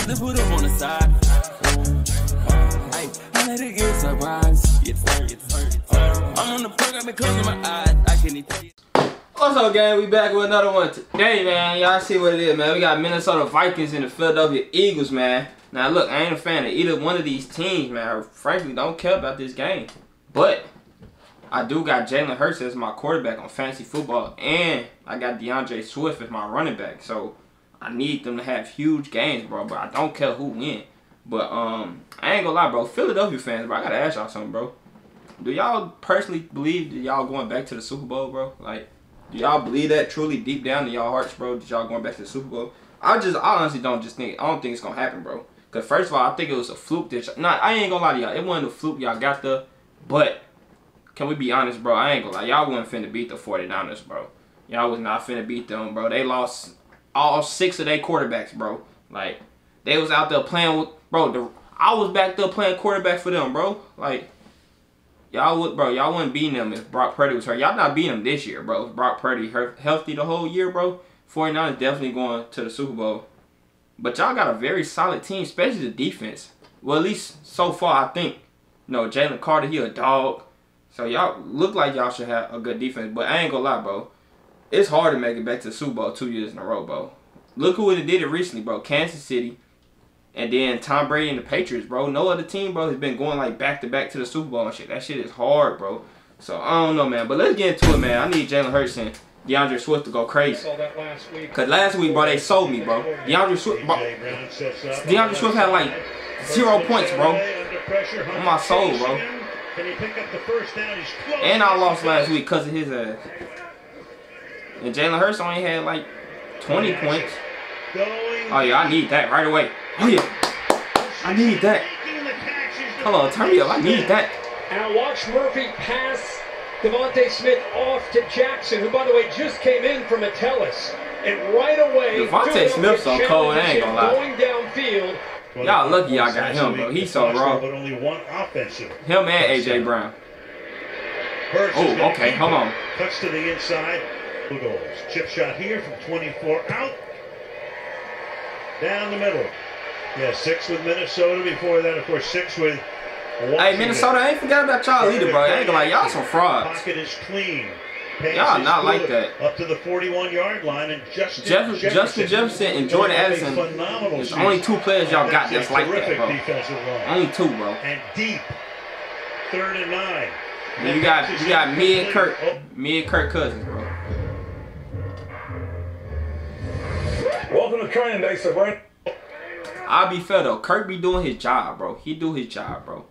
have to put him on the side. I let it get some rhymes. I'm on the program because of my eyes. I can't even tell you. What's up, gang? We back with another one today, man. Y'all see what it is, man. We got Minnesota Vikings and the Philadelphia Eagles, man. Now, look, I ain't a fan of either one of these teams, man. I frankly don't care about this game. But I do got Jalen Hurts as my quarterback on fantasy football, and I got DeAndre Swift as my running back. So I need them to have huge games, bro. But I don't care who wins. But I ain't gonna lie, bro. Philadelphia fans, bro, I gotta ask y'all something, bro. Do y'all personally believe that y'all going back to the Super Bowl, bro? Like, do y'all believe that truly deep down in y'all hearts, bro? That y'all going back to the Super Bowl? I honestly don't I don't think it's gonna happen, bro. Cause first of all, I think it was a fluke that I ain't gonna lie to y'all. It wasn't a fluke y'all got there, but can we be honest, bro? I ain't gonna lie. Y'all wasn't finna beat the 49ers, bro. Y'all was not finna beat them, bro. They lost all 6 of their quarterbacks, bro. Like, they was out there playing with, bro. I was back there playing quarterback for them, bro. Like, y'all wouldn't beat them if Brock Purdy was hurt. Y'all not beating them this year, bro. If Brock Purdy healthy the whole year, bro, 49ers definitely going to the Super Bowl. But y'all got a very solid team, especially the defense. Well, at least so far, I think. You know, Jalen Carter, he a dog. So y'all look like y'all should have a good defense. But I ain't gonna lie, bro. It's hard to make it back to the Super Bowl 2 years in a row, bro. Look who it did it recently, bro. Kansas City. And then Tom Brady and the Patriots, bro. No other team, bro, has been going like back-to-back to the Super Bowl and shit. That shit is hard, bro. So I don't know, man. But let's get into it, man. I need Jalen Hurts and DeAndre Swift to go crazy. Because last week, bro, they sold me, bro. DeAndre Swift had like 0 points, bro. On my soul, bro. And I lost last week because of his ass. And Jalen Hurts only had like 20 points. Oh, yeah, I need that right away. Oh, yeah. I need that. Hold on, turn me up. I need that. And watch Murphy pass Devontae Smith off to Jackson, who, by the way, just came in from Metellus. And right away, Devontae Smith's on cold. I ain't gonna lie. Going downfield. Y'all lucky y'all got him, bro. He's so raw. Him and A.J. Brown. Oh, okay. Hold on. Cuts to the inside. Who goes? Chip shot here from 24 out. Down the middle. Yeah, 6 with Minnesota. Before that, of course, 6 with Washington. Hey, Minnesota, I ain't forgot about y'all either, bro. I ain't gonna lie, y'all some frauds. Pocket is clean. Y'all not like that. Up to the 41-yard line, and Justin Jefferson and Jordan Addison. There's only 2 players y'all got that's like that, bro. Only 2, bro. And deep, 3rd and 9. And you got me and Kirk Cousins, bro. Welcome to training day, sir, right? I'll be fair though. Kirk be doing his job, bro. He do his job, bro.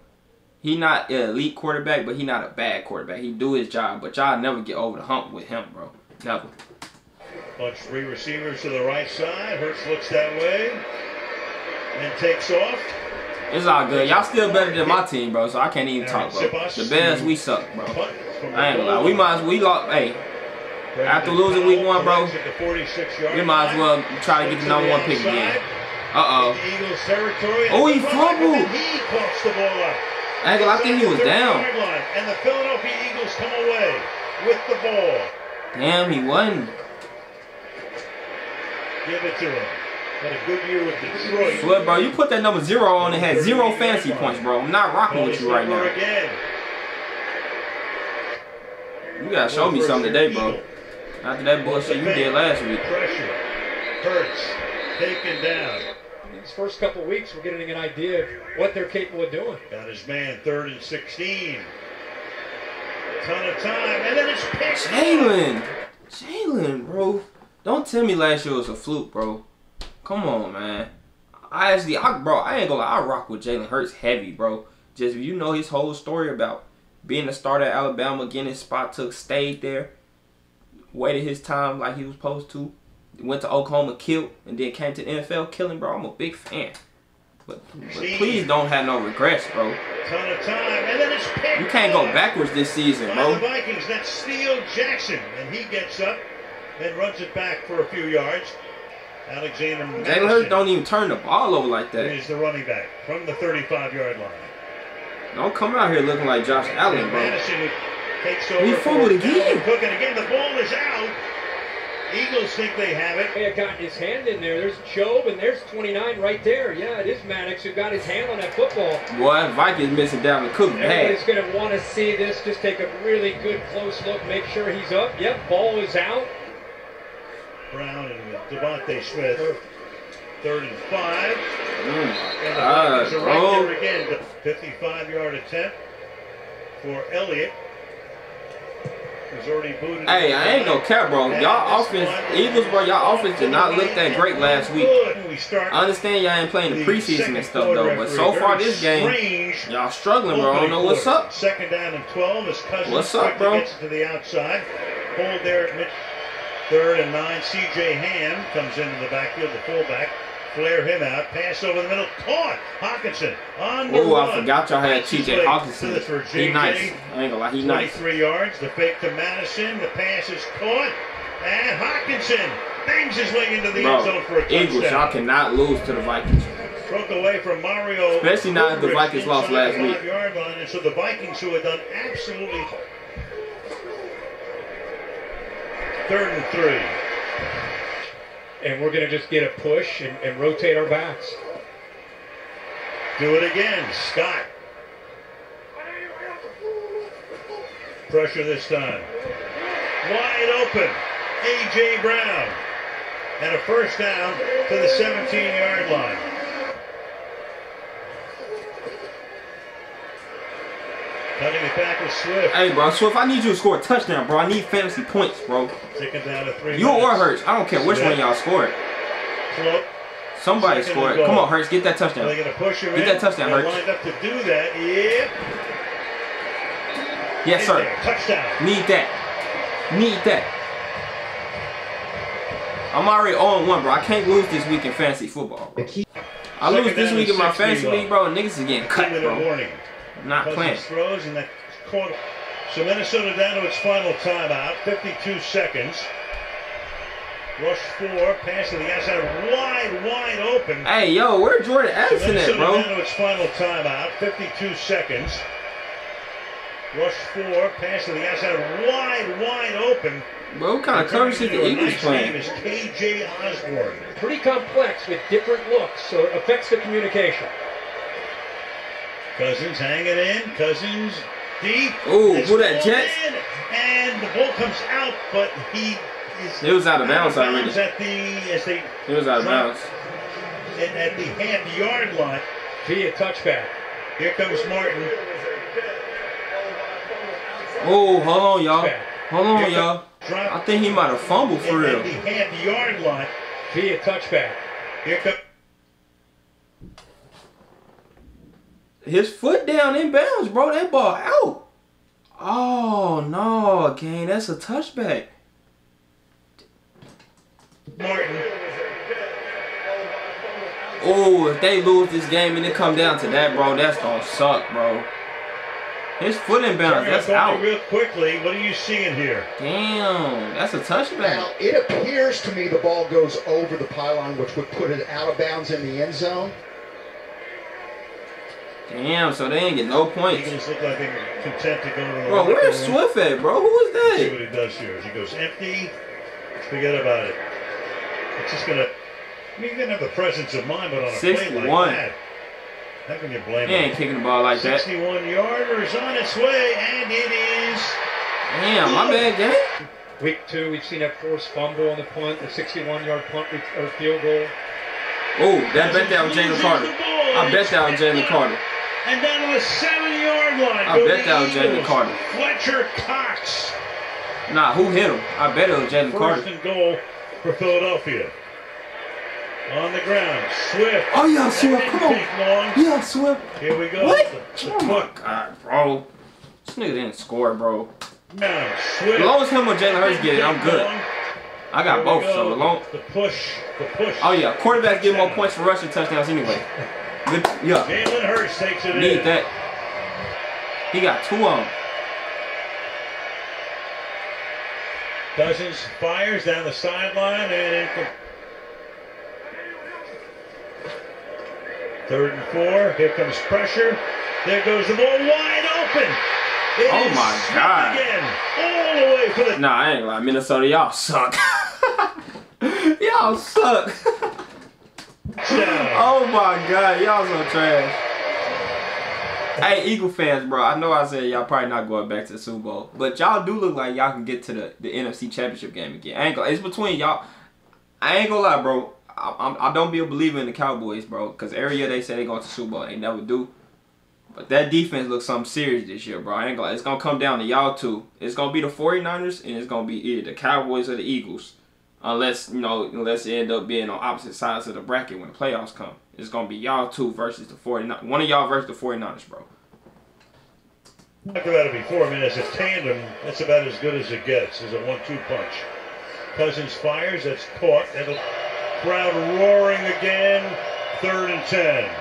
He not an elite quarterback, but he not a bad quarterback. He do his job, but y'all never get over the hump with him, bro. Never. Bunch 3 receivers to the right side. Hurts looks that way and takes off. It's all good. Y'all still better than my team, bro. So I can't even talk, bro. The Bears, we suck, bro. I ain't gonna lie. Hey. After losing week 1, bro, we might as well try to get the number 1 pick again. Uh-oh. Oh, he fumbled. I think he was down. And the Philadelphia Eagles come away with the ball. Damn, he won. Give it to him. Had a good year with Detroit. Swear, bro, you put that number 0 on and had 0 fantasy points, bro. I'm not rocking with you right now. You gotta show me something today, bro. After that bullshit you did last week. Pressure. Hurts. Taken down. These first couple weeks, we're getting an idea of what they're capable of doing. Got his man, 3rd and 16. A ton of time, and then it's picked. Jalen, bro. Don't tell me last year was a fluke, bro. Come on, man. I ain't gonna lie. I rock with Jalen Hurts heavy, bro. Just, you know, his whole story about being a starter at Alabama, getting his spot took, stayed there, waited his time like he was supposed to, went to Oklahoma, killed, and then came to the NFL killing, bro. I'm a big fan. But please don't have no regrets, bro. Ton of time, and then it's picked. You can't go backwards this season, bro. The Vikings, that's Steele Jackson, and he gets up and runs it back for a few yards. Alexander Madison. Jalen Hurts don't even turn the ball over like that. He's the running back from the 35-yard line. Don't come out here looking like Josh Allen, bro. He fumbled again. The ball is out. Eagles think they have it. He had gotten his hand in there. There's Jobe, and there's 29 right there. Yeah, it is Maddox who got his hand on that football. Boy, Vikings missing Dalvin Cook. Everybody's going to want to see this. Just take a really good close look, make sure he's up. Yep, ball is out. Brown and Devontae Smith. 35. And the Vikings are right there again. The 55-yard attempt for Elliott. Hey, I ain't gonna care, bro. Y'all offense, Eagles, bro, y'all offense did not look that great last week. I understand y'all ain't playing the preseason and stuff, though, but so far this game, y'all struggling, bro. I don't know what's up. Second down and 12 as Cousins what's up, bro? Gets to the outside. Hold there at mid. Third and 9, C.J. Ham comes into the backfield, the fullback. Flare him out, pass over the middle, caught. Hockenson on the run. I forgot y'all had T.J. Hockenson. He's nice. I ain't gonna lie, he's nice. 23 yards, the fake to Madison, the pass is caught, and Hockenson bangs his way into the end zone for a touchdown. Eagles, y'all cannot lose to the Vikings. Broke away from Mario. Especially not if the Vikings lost last week. And so the Vikings, who had done absolutely. Third and 3. And we're going to just get a push and rotate our backs. Do it again, Scott. Pressure this time. Wide open, A.J. Brown. And a first down to the 17-yard line. Cutting it back with Swift. Hey, bro, Swift, I need you to score a touchdown, bro. I need fantasy points, bro. Second down to 3 minutes. You or Hurts. I don't care which one y'all scored. Somebody scored. Come on, Hurts. Get that touchdown. They're going to push him in. Get that touchdown, Hurts. Lined up to do that. Yep. Yes, sir. Touchdown. Need that. Need that. I'm already 0-1, bro. I can't lose this week in fantasy football, bro. I lose this week in my fantasy league, bro. Niggas is getting cut, bro. Not playing. So Minnesota down to its final timeout, 52 seconds. Rush 4, pass to the outside, wide open. Hey, yo, where Jordan Addison at, bro? Minnesota down to its final timeout, 52 seconds. Rush 4, pass to the outside, wide open. Bro, what kind of coverage is the Eagles playing? His name is K.J. Osborne. Pretty complex with different looks, so it affects the communication. Cousins hanging in. Cousins deep. Ooh, who that Jets? And the ball comes out, but he is. It was out of bounds already. It was out of bounds. And at the half-yard line, a touchback. Here comes Martin. Oh, hold on, y'all. Hold on, y'all. I think he might have fumbled for real. At the half-yard line, a touchback. Here comes. His foot down in bounds, bro. That ball out. Oh, no, gang. That's a touchback. Martin. Oh, if they lose this game and it come down to that, bro, that's going to suck, bro. His foot in bounds. That's out. Real quickly, what are you seeing here? Damn, that's a touchback. Now, it appears to me the ball goes over the pylon, which would put it out of bounds in the end zone. Damn, so they ain't get no points. Eagles look like they're content to go to the bro, where's Swift at, bro? Who is that? Let's see what he does here. As he goes empty, forget about it. It's just gonna. I mean, you didn't have the presence of mind, but on a play like that, how can you blame him? He ain't kicking the ball like that. 61-yarder is on its way, and it is. Damn, my bad, gang. Week 2, we've seen that forced fumble on the punt, the 61-yard punt or field goal. Oh, that bet that was Jalen Carter. I bet that was Jalen Carter. And down to the 7-yard line. I bet that was Jalen Carter. Fletcher Cox. Nah, who hit him? I bet it was Jalen Carter. First and goal for Philadelphia. On the ground, Swift. Oh yeah, Swift. Come on. Yeah, Swift. Here we go. What? Oh my God, bro. This nigga didn't score, bro. Now, Swift. As long as him or Jalen Hurts get it, I'm good. I got both, so long. The push. The push. Oh yeah, quarterbacks get more points for rushing touchdowns anyway. Good, yeah. Jalen Hurts takes it in. Need that. He got 2 on. Cousins fires down the sideline and in. 3rd and 4. Here comes pressure. There goes the ball wide open. It oh my God! Again, all the way for the. Nah, I ain't lying. Minnesota, y'all suck. Y'all suck. Oh my God, y'all so trash. Hey, Eagle fans, bro, I know I said y'all probably not going back to the Super Bowl, but y'all do look like y'all can get to the NFC Championship game again. I ain't gonna, it's between y'all. I ain't gonna lie, bro. I don't be a believer in the Cowboys, bro, because every year they say they going to the Super Bowl. They never do. But that defense looks something serious this year, bro. I ain't gonna lie. It's going to come down to y'all two. It's going to be the 49ers, and it's going to be either the Cowboys or the Eagles. Unless, you know, unless they end up being on opposite sides of the bracket when the playoffs come. It's going to be y'all two versus the 49ers. One of y'all versus the 49ers, bro. Talk about it before. I mean, as a tandem, that's about as good as it gets. It's a 1-2 punch. Cousins fires. That's caught. That'll... Crowd roaring again. 3rd and 10.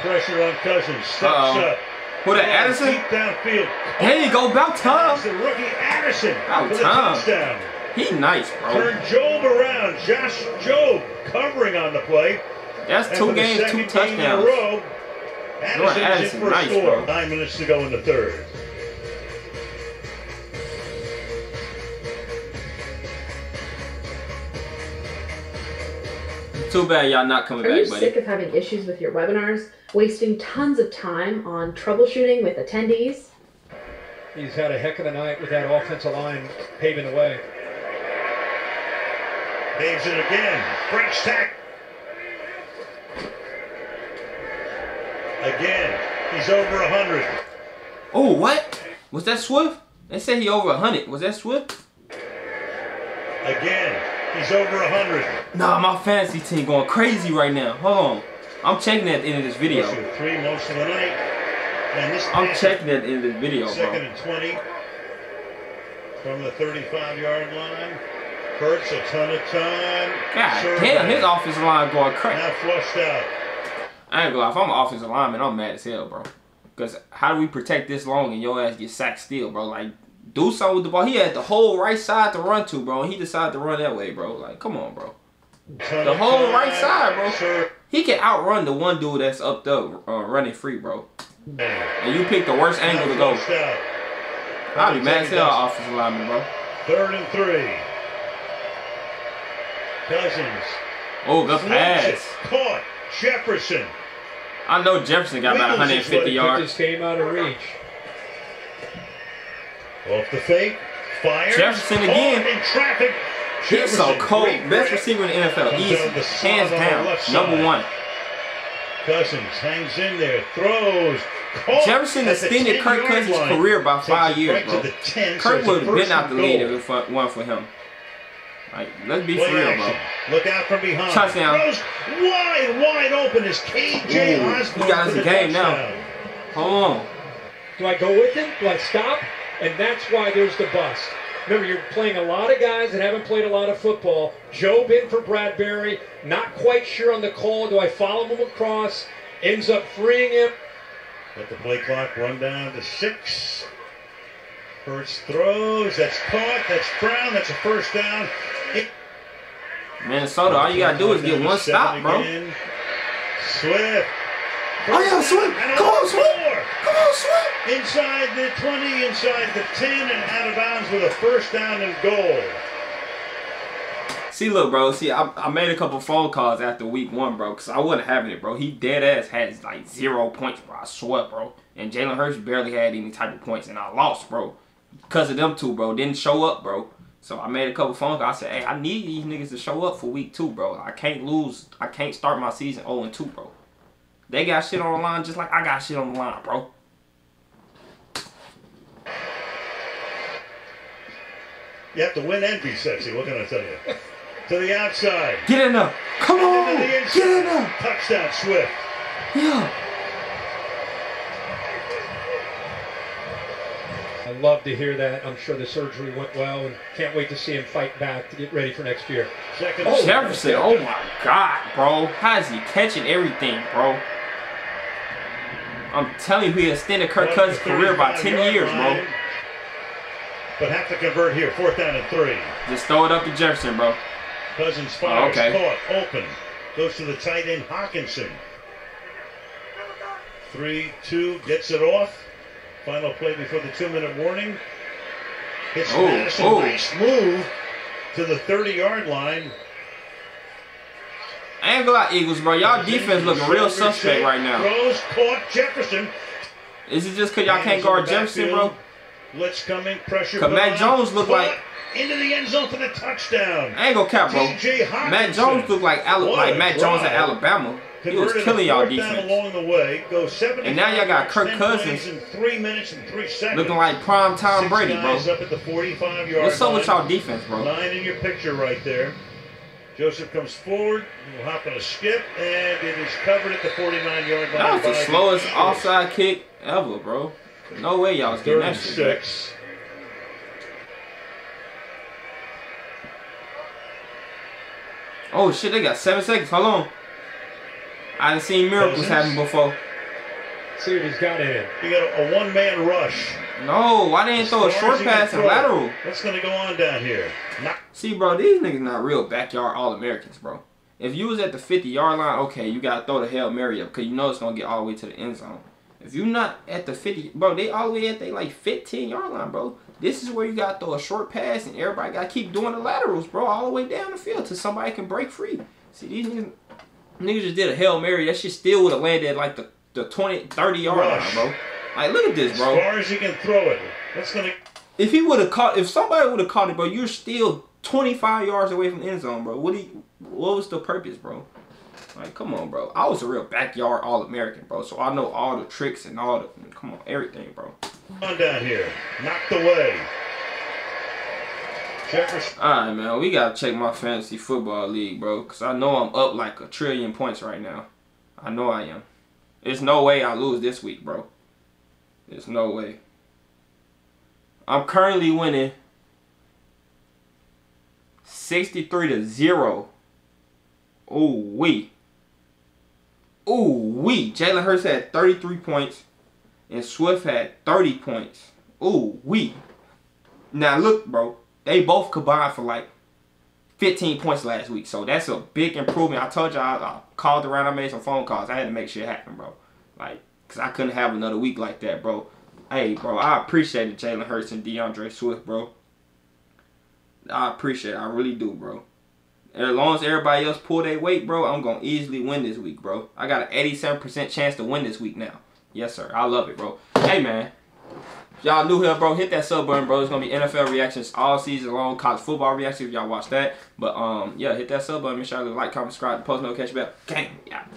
Pressure on Cousins. Steps up. Put an Addison downfield. There you go, about time. It's the rookie Addison. About time. Touchdown. He nice, bro. Turn Jobe around. Josh Jobe covering on the play. That's two games, two touchdowns. In a row, Addison's in for a score. Bro. 9 minutes to go in the 3rd. Too bad y'all not coming back, buddy. Are you sick of having issues with your webinars? Wasting tons of time on troubleshooting with attendees? He's had a heck of a night with that offensive line paving the way. Paves it again. Breaks tackle. Again. He's over 100. Oh, what? Was that Swift? They said he over 100. Was that Swift? Again. He's over 100. Nah, my fantasy team going crazy right now. Hold on. I'm checking at the end of this video. I'm checking at the end of this video, bro. 2nd and 20 from the 35-yard line. Hurts a ton of time. God damn, his offensive line going crazy. Now flushed out. I ain't gonna lie. If I'm an offensive lineman, I'm mad as hell, bro. Because how do we protect this long and your ass get sacked still, bro? Like, do something with the ball. He had the whole right side to run to, bro. And he decided to run that way, bro. Like, come on, bro. The whole right side, bro. Sure. He can outrun the one dude that's up there running free, bro. And you pick the worst angle to go. I'll be mad as hell, offensive lineman, bro. 3rd and 3. Cousins. Oh, good pass. Caught. Jefferson. I know Jefferson got about 150 yards. Just came out of reach. Off the fake, fires. Jefferson again. In traffic. He's so cold. Best receiver in the NFL. Easy. Hands down. Number 1. Cousins hangs in there. Throws. Jefferson extended Kirk Cousins' career by 5 years, bro. Kirk would have been out the lead if it won for him. Like, let's be for real, bro. Look out from behind. Touchdown. Throws wide open is K.J. Osborne. He got us a game now. Hold on. Do I go with him? Do I stop? And that's why there's the bust. Remember, you're playing a lot of guys that haven't played a lot of football. Jobe in for Bradbury. Not quite sure on the call. Do I follow him across? Ends up freeing him. Let the play clock run down to 6. First throws. That's caught. That's Brown. That's a first down. Minnesota, all you got to do is get 1 stop, bro. Again. Swift. Oh, yeah, Swift. Come on, Swift. Come on, Swift. Inside the 20, inside the 10, and out of bounds with a first down and goal. See, look, bro. See, I made a couple phone calls after week 1, bro, because I wasn't having it, bro. He dead-ass had, like, 0 points, bro. I swear, bro. And Jalen Hurts barely had any type of points, and I lost, bro, because of them two, bro. Didn't show up, bro. So I made a couple phone calls. I said, hey, I need these niggas to show up for week 2, bro. I can't lose. I can't start my season 0-2, bro. They got shit on the line just like I got shit on the line, bro. You have to win and be sexy. What can I tell you? To the outside. Get in there. Come on. Get in there. Touchdown, Swift. Yeah. I love to hear that. I'm sure the surgery went well, and can't wait to see him fight back to get ready for next year. Oh, Jefferson. Oh, my God, bro. How is he catching everything, bro? I'm telling you, he extended Kirk Cousins' career by 10 years, bro. But have to convert here. 4th down and 3. Just throw it up to Jefferson, bro. Cousins fires, caught, open. Goes to the tight end, Hockenson. 3-2, gets it off. Final play before the 2-minute warning. Hits Madison. Nice move to the 30-yard line. I ain't gonna lie, Eagles, bro. Y'all defense looking real suspect right now. Is it just because y'all can't guard Jefferson, bro? Because Matt Jones look like... into the end zone for the touchdown. I ain't gonna cap, bro. Matt Jones looked like Matt Jones at Alabama. He was killing y'all defense. Along the way, and now y'all got Kirk Cousins in 3 minutes and 3 seconds, looking like prime Tom Brady, bro. Up at the 45-yard What's up with y'all defense, bro? Line in your picture right there. Joseph comes forward, will hop on a skip, and it is covered at the 49-yard line. That was the slowest offside kick ever, bro. No way y'all was getting that shit. 36. Oh shit, they got 7 seconds. Hold on. I done seen miracles happen before. See what he's got in. You got a one-man rush. No, why they didn't throw a short pass and lateral? What's gonna go on down here? See, bro, these niggas not real backyard All-Americans, bro. If you was at the 50-yard line, okay, you gotta throw the Hail Mary up because you know it's gonna get all the way to the end zone. If you not at the 50, bro, they all the way at they like 15-yard line, bro. This is where you gotta throw a short pass and everybody gotta keep doing the laterals, bro, all the way down the field till somebody can break free. See, these niggas just did a Hail Mary. That shit still would have landed at like the 20, 30-yard line, bro. Like, look at this, bro. As far as you can throw it. That's gonna... If he would have caught, if somebody would have caught it, bro, you're still 25 yards away from the end zone, bro. What was the purpose, bro? Like, come on, bro. I was a real backyard All-American, bro. So I know all the tricks and all the, come on, everything, bro. On down here, knocked away. Jefferson. All right, man. We gotta check my fantasy football league, bro, cause I know I'm up like 1 trillion points right now. I know I am. There's no way I lose this week, bro. There's no way. I'm currently winning 63-0. Ooh-wee. Ooh-wee. Jalen Hurts had 33 points, and Swift had 30 points. Ooh-wee. Now, look, bro. They both combined for, like, 15 points last week. So, that's a big improvement. I told y'all I called around. I made some phone calls. I had to make shit happen, bro. Like, because I couldn't have another week like that, bro. Hey, bro, I appreciated Jalen Hurts and DeAndre Swift, bro. I appreciate it. I really do, bro. As long as everybody else pull their weight, bro, I'm going to easily win this week, bro. I got an 87% chance to win this week now. Yes, sir. I love it, bro. Hey, man. Y'all new here, bro. Hit that sub button, bro. It's going to be NFL reactions all season long. College football reactions if y'all watch that. But, yeah, hit that sub button. Make sure you like, comment, subscribe, and post notification bell. Gang. Yeah.